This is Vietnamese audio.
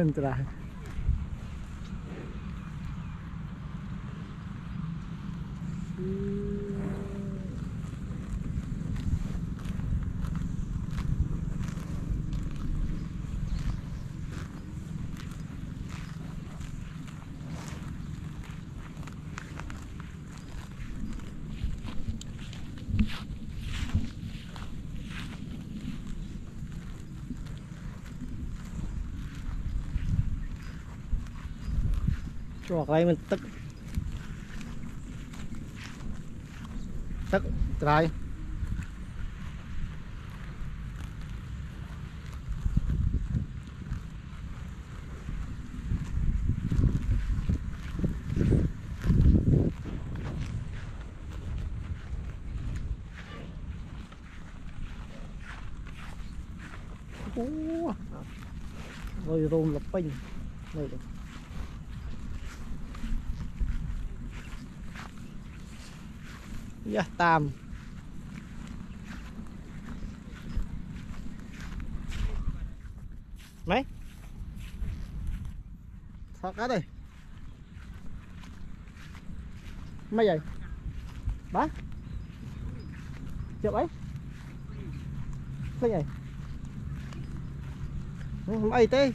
entrar. Hoặc lấy mình tức tức trai rồi rôm lập pin đây được. Dạ, tam mấy sao cá đây mấy vậy bá chụp ấy cái gì mấy tê